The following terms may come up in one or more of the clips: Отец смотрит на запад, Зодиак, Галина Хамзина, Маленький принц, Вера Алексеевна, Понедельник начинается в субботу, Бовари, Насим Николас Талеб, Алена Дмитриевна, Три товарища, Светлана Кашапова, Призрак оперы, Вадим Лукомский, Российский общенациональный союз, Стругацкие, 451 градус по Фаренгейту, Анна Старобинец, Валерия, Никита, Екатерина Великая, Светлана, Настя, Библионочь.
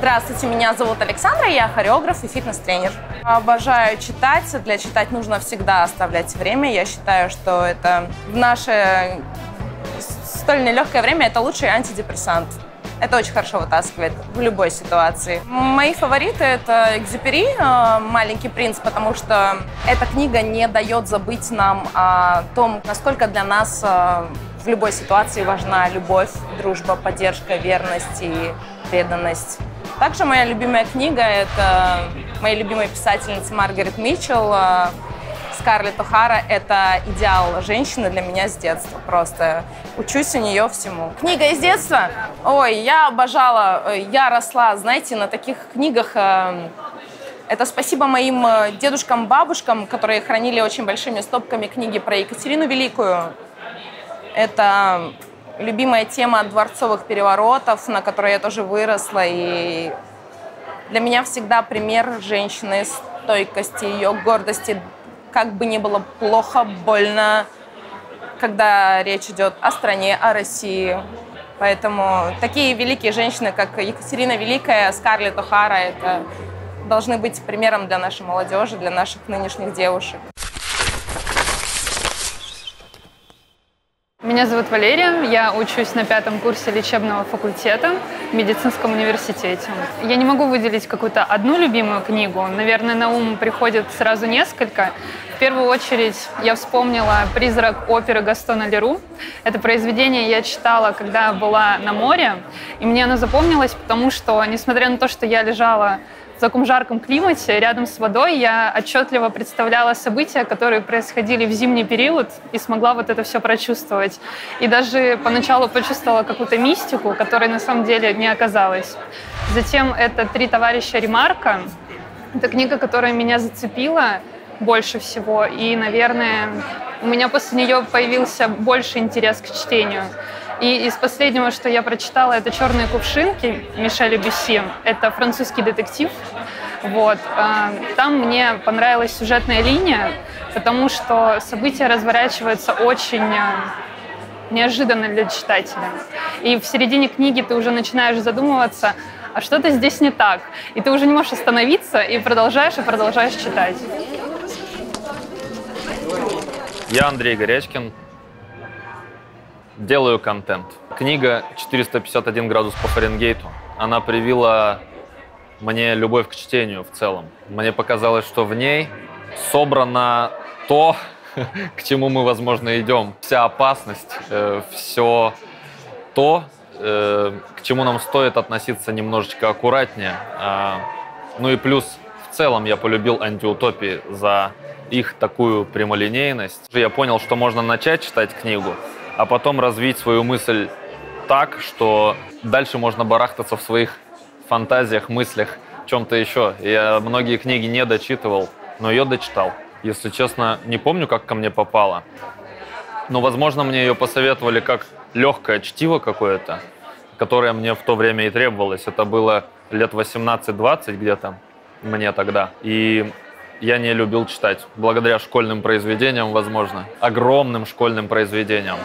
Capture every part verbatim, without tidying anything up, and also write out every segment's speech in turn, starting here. Здравствуйте, меня зовут Александра, я хореограф и фитнес-тренер. Обожаю читать, для читать нужно всегда оставлять время. Я считаю, что это в наше столь нелегкое время это лучший антидепрессант. Это очень хорошо вытаскивает в любой ситуации. Мои фавориты – это «Экзюпери», «Маленький принц», потому что эта книга не дает забыть нам о том, насколько для нас в любой ситуации важна любовь, дружба, поддержка, верность и преданность. Также моя любимая книга – это мои любимые писательницы Маргарет Митчелл, Скарлетт О'Хара – это идеал женщины для меня с детства. Просто учусь у нее всему. Книга из детства? Ой, я обожала, я росла, знаете, на таких книгах. Это спасибо моим дедушкам, бабушкам, которые хранили очень большими стопками книги про Екатерину Великую. Это любимая тема дворцовых переворотов, на которой я тоже выросла. И для меня всегда пример женщины, стойкости, ее гордости. Как бы ни было плохо, больно, когда речь идет о стране, о России. Поэтому такие великие женщины, как Екатерина Великая, Скарлетт О'Хара, это должны быть примером для нашей молодежи, для наших нынешних девушек. Меня зовут Валерия, я учусь на пятом курсе лечебного факультета в медицинском университете. Я не могу выделить какую-то одну любимую книгу, наверное, на ум приходит сразу несколько. В первую очередь я вспомнила «Призрак оперы» Гастона Леру. Это произведение я читала, когда была на море, и мне оно запомнилось, потому что, несмотря на то, что я лежала в таком жарком климате, рядом с водой, я отчетливо представляла события, которые происходили в зимний период, и смогла вот это все прочувствовать. И даже поначалу почувствовала какую-то мистику, которой на самом деле не оказалось. Затем это «Три товарища» Ремарка. Это книга, которая меня зацепила больше всего, и, наверное, у меня после нее появился больше интерес к чтению. И из последнего, что я прочитала, это «Черные кувшинки» Мишеля Бюсси. Это французский детектив. Вот. Там мне понравилась сюжетная линия, потому что события разворачиваются очень неожиданно для читателя. И в середине книги ты уже начинаешь задумываться, а что-то здесь не так. И ты уже не можешь остановиться, и продолжаешь, и продолжаешь читать. Я Андрей Горячкин. Делаю контент. Книга «четыреста пятьдесят один градус по Фаренгейту». Она привила мне любовь к чтению в целом. Мне показалось, что в ней собрано то, к чему мы, возможно, идем. Вся опасность, э, все то, э, к чему нам стоит относиться немножечко аккуратнее. Э, ну и плюс, в целом, я полюбил антиутопии за их такую прямолинейность. Я понял, что можно начать читать книгу, а потом развить свою мысль так, что дальше можно барахтаться в своих фантазиях, мыслях, чем-то еще. Я многие книги не дочитывал, но ее дочитал. Если честно, не помню, как ко мне попало. Но, возможно, мне ее посоветовали как легкое чтиво какое-то, которое мне в то время и требовалось. Это было лет восемнадцать-двадцать где-то мне тогда. И я не любил читать, благодаря школьным произведениям, возможно, огромным школьным произведениям.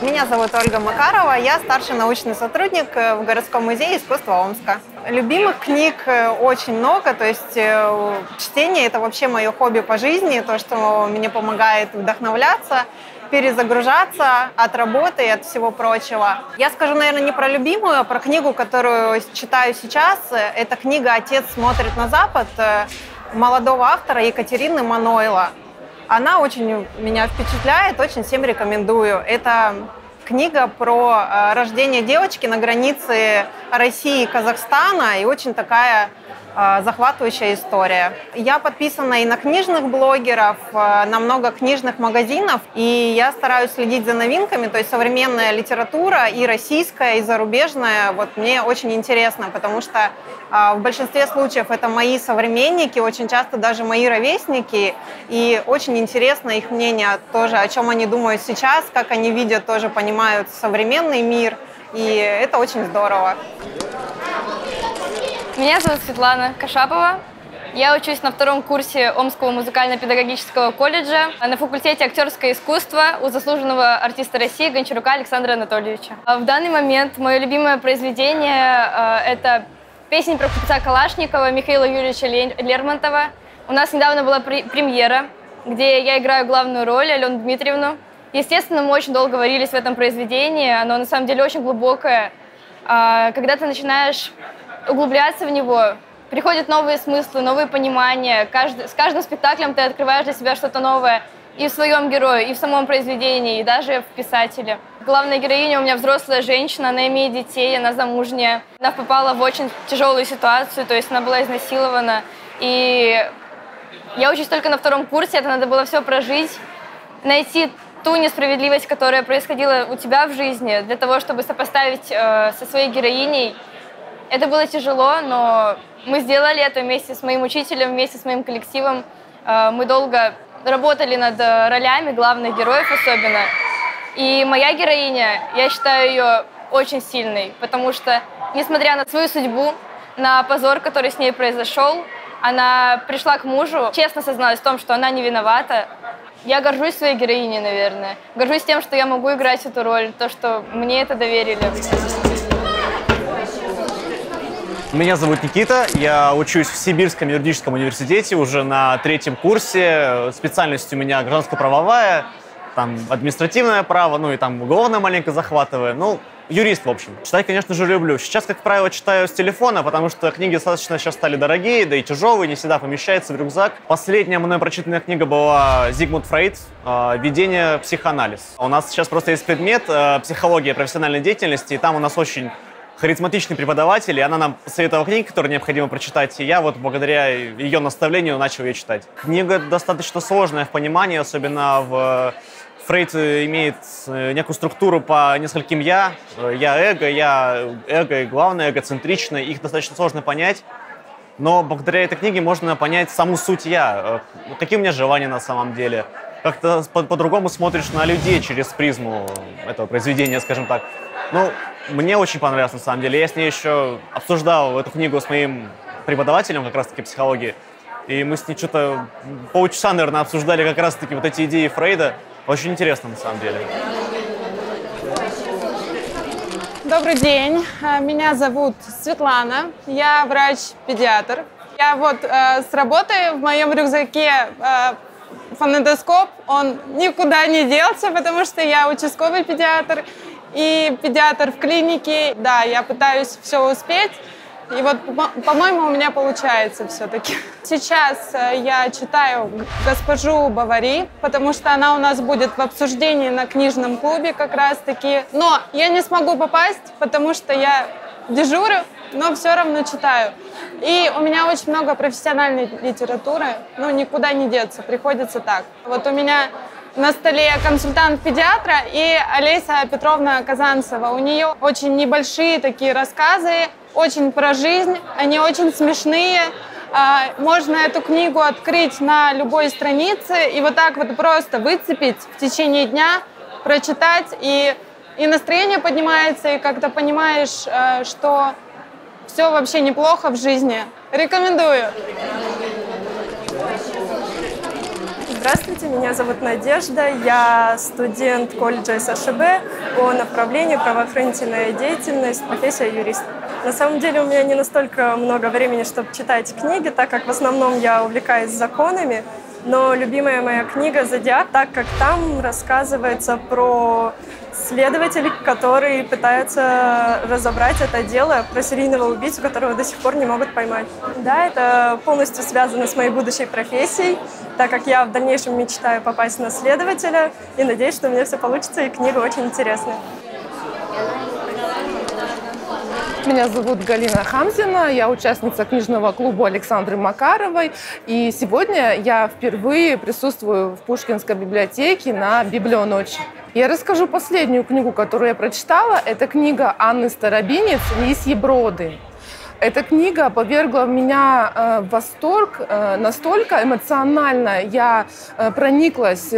Меня зовут Ольга Макарова, я старший научный сотрудник в городском музее искусства Омска. Любимых книг очень много, то есть чтение – это вообще мое хобби по жизни, то, что мне помогает вдохновляться, перезагружаться от работы и от всего прочего. Я скажу, наверное, не про любимую, а про книгу, которую читаю сейчас. Это книга «Отец смотрит на запад» молодого автора Екатерины Маноила. Она очень меня впечатляет, очень всем рекомендую. Это книга про рождение девочки на границе России и Казахстана, и очень такая захватывающая история. Я подписана и на книжных блогеров, на много книжных магазинов, и я стараюсь следить за новинками, то есть современная литература, и российская, и зарубежная, вот мне очень интересно, потому что в большинстве случаев это мои современники, очень часто даже мои ровесники, и очень интересно их мнение тоже, о чем они думают сейчас, как они видят, тоже понимают современный мир, и это очень здорово. Меня зовут Светлана Кашапова. Я учусь на втором курсе Омского музыкально-педагогического колледжа на факультете актерское искусство у заслуженного артиста России Гончарука Александра Анатольевича. В данный момент мое любимое произведение – это «Песнь про купца Калашникова» Михаила Юрьевича Лермонтова. У нас недавно была премьера, где я играю главную роль, Алену Дмитриевну. Естественно, мы очень долго варились в этом произведении, оно на самом деле очень глубокое. Когда ты начинаешь углубляться в него, приходят новые смыслы, новые понимания. Каждый, с каждым спектаклем ты открываешь для себя что-то новое и в своем герое, и в самом произведении, и даже в писателе. Главная героиня у меня взрослая женщина, она имеет детей, она замужняя. Она попала в очень тяжелую ситуацию, то есть она была изнасилована. И я учусь только на втором курсе, это надо было все прожить, найти ту несправедливость, которая происходила у тебя в жизни, для того, чтобы сопоставить э, со своей героиней. Это было тяжело, но мы сделали это вместе с моим учителем, вместе с моим коллективом. Мы долго работали над ролями главных героев особенно. И моя героиня, я считаю ее очень сильной, потому что, несмотря на свою судьбу, на позор, который с ней произошел, она пришла к мужу, честно созналась в том, что она не виновата. Я горжусь своей героиней, наверное. Горжусь тем, что я могу играть эту роль, то, что мне это доверили. Меня зовут Никита, я учусь в Сибирском юридическом университете уже на третьем курсе. Специальность у меня гражданско-правовая, там административное право, ну и там уголовное маленько захватываю. Ну, юрист, в общем. Читать, конечно же, люблю. Сейчас, как правило, читаю с телефона, потому что книги достаточно сейчас стали дорогие, да и тяжелые, не всегда помещаются в рюкзак. Последняя мной прочитанная книга была Зигмунд Фрейд «Введение в психоанализ». У нас сейчас просто есть предмет «Психология профессиональной деятельности», и там у нас очень харизматичный преподаватель, и она нам посоветовала книги, которые необходимо прочитать, и я вот благодаря ее наставлению начал ее читать. Книга достаточно сложная в понимании, особенно в... Фрейд имеет некую структуру по нескольким «я». Я эго, я эго и главное эгоцентрично, их достаточно сложно понять. Но благодаря этой книге можно понять саму суть «я», какие у меня желания на самом деле. Как-то по-другому смотришь на людей через призму этого произведения, скажем так. Ну, мне очень понравилось, на самом деле. Я с ней еще обсуждал эту книгу с моим преподавателем как раз-таки психологии. И мы с ней что-то полчаса, наверное, обсуждали как раз-таки вот эти идеи Фрейда. Очень интересно, на самом деле. Добрый день. Меня зовут Светлана. Я врач-педиатр. Я вот э, с работы в моем рюкзаке э, фонендоскоп. Он никуда не делся, потому что я участковый педиатр. И педиатр в клинике. Да, я пытаюсь все успеть. И вот, по-моему, у меня получается все-таки. Сейчас я читаю «Госпожу Бовари», потому что она у нас будет в обсуждении на книжном клубе как раз-таки. Но я не смогу попасть, потому что я дежурю, но все равно читаю. И у меня очень много профессиональной литературы, ну, никуда не деться, приходится так. Вот у меня на столе консультант педиатра и Олеся Петровна Казанцева. У нее очень небольшие такие рассказы, очень про жизнь, они очень смешные. Можно эту книгу открыть на любой странице и вот так вот просто выцепить в течение дня, прочитать, и, и настроение поднимается, и как-то понимаешь, что все вообще неплохо в жизни. Рекомендую. Здравствуйте, меня зовут Надежда, я студент колледжа СШБ по направлению правоохранительная деятельность, профессия юрист. На самом деле у меня не настолько много времени, чтобы читать книги, так как в основном я увлекаюсь законами, но любимая моя книга «Зодиак», так как там рассказывается про следователей, которые пытаются разобрать это дело, про серийного убийцу, которого до сих пор не могут поймать. Да, это полностью связано с моей будущей профессией, так как я в дальнейшем мечтаю попасть на следователя и надеюсь, что у меня все получится, и книга очень интересная. Меня зовут Галина Хамзина, я участница книжного клуба Александры Макаровой. И сегодня я впервые присутствую в Пушкинской библиотеке на «Библионочи». Я расскажу последнюю книгу, которую я прочитала. Это книга Анны Старобинец «Лисьи броды». Эта книга повергла меня в восторг настолько эмоционально. Я прониклась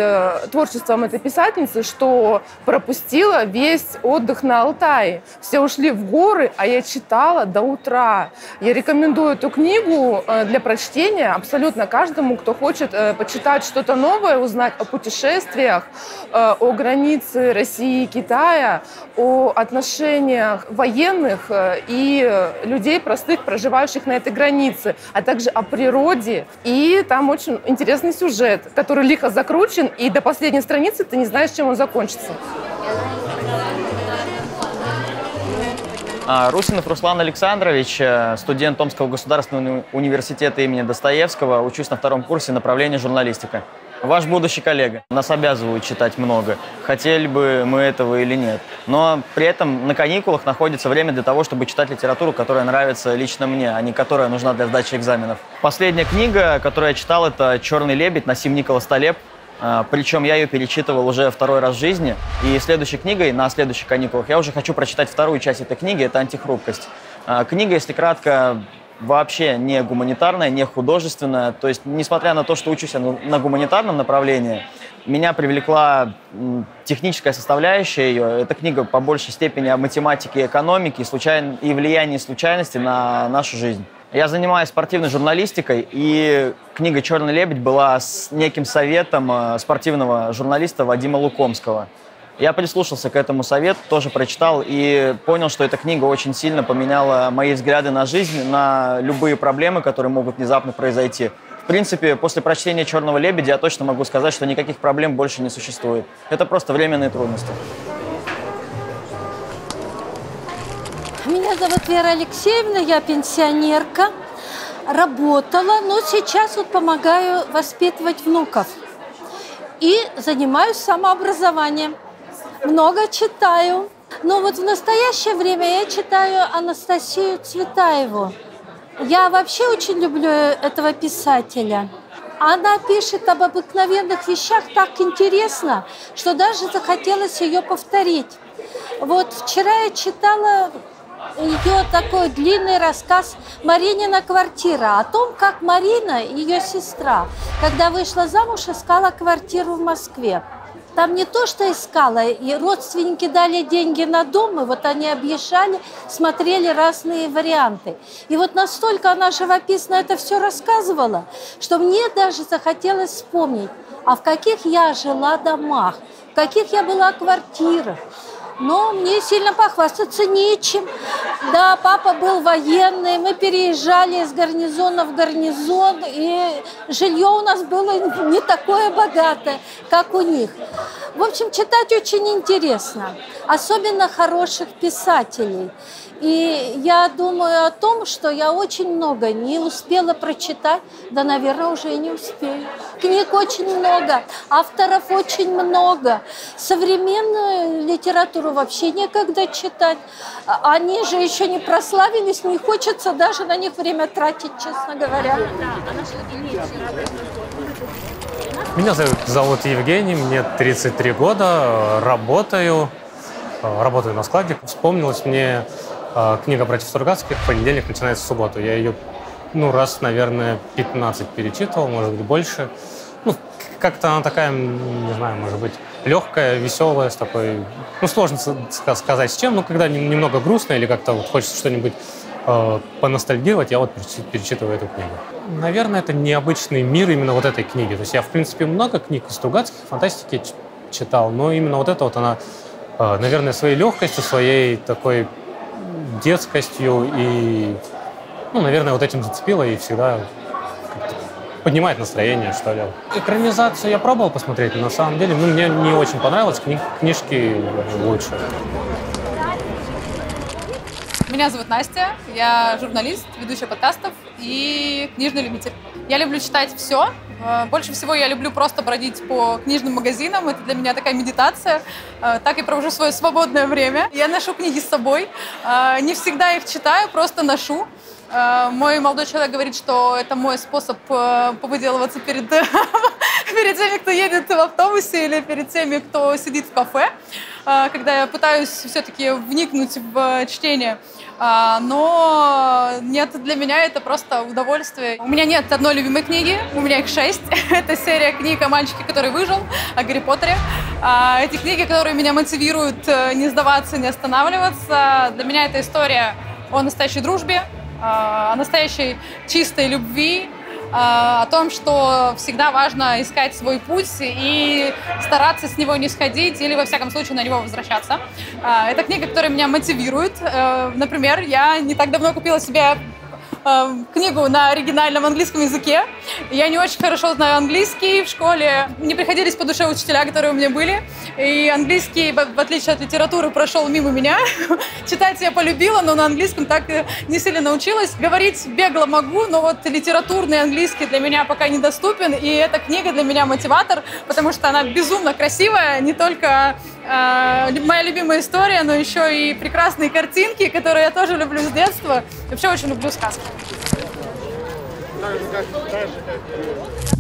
творчеством этой писательницы, что пропустила весь отдых на Алтае. Все ушли в горы, а я читала до утра. Я рекомендую эту книгу для прочтения абсолютно каждому, кто хочет почитать что-то новое, узнать о путешествиях, о границе России и Китая, о отношениях военных и людей простых, проживающих на этой границе, а также о природе. И там очень интересный сюжет, который лихо закручен, и до последней страницы ты не знаешь, чем он закончится. Русинов Руслан Александрович, студент Омского государственного университета имени Достоевского, учусь на втором курсе направления журналистика. Ваш будущий коллега. Нас обязывают читать много, хотели бы мы этого или нет. Но при этом на каникулах находится время для того, чтобы читать литературу, которая нравится лично мне, а не которая нужна для сдачи экзаменов. Последняя книга, которую я читал, это «Черный лебедь» Насим Николас Талеб. Причем я ее перечитывал уже второй раз в жизни. И следующей книгой, на следующих каникулах, я уже хочу прочитать вторую часть этой книги, это «Антихрупкость». Книга, если кратко, вообще не гуманитарная, не художественная. То есть, несмотря на то, что учусь на гуманитарном направлении, меня привлекла техническая составляющая ее. Эта книга по большей степени о математике и экономике и, случай... и влиянии случайности на нашу жизнь. Я занимаюсь спортивной журналистикой, и книга «Черный лебедь» была с неким советом спортивного журналиста Вадима Лукомского. Я прислушался к этому совету, тоже прочитал и понял, что эта книга очень сильно поменяла мои взгляды на жизнь, на любые проблемы, которые могут внезапно произойти. В принципе, после прочтения «Черного лебедя» я точно могу сказать, что никаких проблем больше не существует. Это просто временные трудности. Меня зовут Вера Алексеевна, я пенсионерка, работала, но сейчас вот помогаю воспитывать внуков и занимаюсь самообразованием. Много читаю. Но вот в настоящее время я читаю Анастасию Цветаеву. Я вообще очень люблю этого писателя. Она пишет об обыкновенных вещах так интересно, что даже захотелось ее повторить. Вот вчера я читала ее такой длинный рассказ «Маринина квартира», о том, как Марина, ее сестра, когда вышла замуж, искала квартиру в Москве. Там не то, что искала, и родственники дали деньги на дом, и вот они объезжали, смотрели разные варианты. И вот настолько она живописно это все рассказывала, что мне даже захотелось вспомнить, а в каких я жила домах, в каких я была квартирах. Но мне сильно похвастаться нечем. Да, папа был военный, мы переезжали из гарнизона в гарнизон, и жилье у нас было не такое богатое, как у них. В общем, читать очень интересно, особенно хороших писателей. И я думаю о том, что я очень много не успела прочитать, да, наверное, уже и не успею. Книг очень много, авторов очень много. Современную литературу вообще некогда читать. Они же еще не прославились, не хочется даже на них время тратить, честно говоря. Меня зовут, зовут Евгений, мне тридцать три года, работаю, работаю на складе. Вспомнилось мне... Книга «Братьев Стругацких» в понедельник начинается в субботу. Я ее, ну, раз, наверное, пятнадцать перечитывал, может быть, больше. Ну, как-то она такая, не знаю, может быть, легкая, веселая, с такой... Ну, сложно сказать с чем, но когда немного грустно или как-то вот хочется что-нибудь э, поностальгировать, я вот перечитываю эту книгу. Наверное, это необычный мир именно вот этой книги. То есть я, в принципе, много книг из Стругацких, фантастики читал, но именно вот эта вот она, э, наверное, своей легкостью, своей такой... детскостью и, ну, наверное, вот этим зацепило и всегда поднимает настроение, что ли. Экранизацию я пробовал посмотреть, но на самом деле, ну, мне не очень понравилось, кни- книжки лучше. Меня зовут Настя, я журналист, ведущая подкастов и книжный любитель. Я люблю читать все. Больше всего я люблю просто бродить по книжным магазинам. Это для меня такая медитация. Так я провожу свое свободное время. Я ношу книги с собой. Не всегда их читаю, просто ношу. Мой молодой человек говорит, что это мой способ повыделываться перед, перед теми, кто едет в автобусе или перед теми, кто сидит в кафе. Когда я пытаюсь все-таки вникнуть в чтение. но нет, для меня это просто удовольствие. У меня нет одной любимой книги, у меня их шесть. Это серия книг о мальчике, который выжил, о Гарри Поттере. Эти книги, которые меня мотивируют не сдаваться, не останавливаться. Для меня это история о настоящей дружбе, о настоящей чистой любви, о том, что всегда важно искать свой путь и стараться с него не сходить или, во всяком случае, на него возвращаться. Это книга, которая меня мотивирует. Например, я не так давно купила себе книгу на оригинальном английском языке. Я не очень хорошо знаю английский. В школе не приходились по душе учителя, которые у меня были. И английский, в отличие от литературы, прошел мимо меня. Читать я полюбила, но на английском так не сильно научилась. Говорить бегло могу, но вот литературный английский для меня пока недоступен. И эта книга для меня мотиватор, потому что она безумно красивая, не только моя любимая история, но еще и прекрасные картинки, которые я тоже люблю с детства. Вообще очень люблю сказки. Так же, как, так же, как...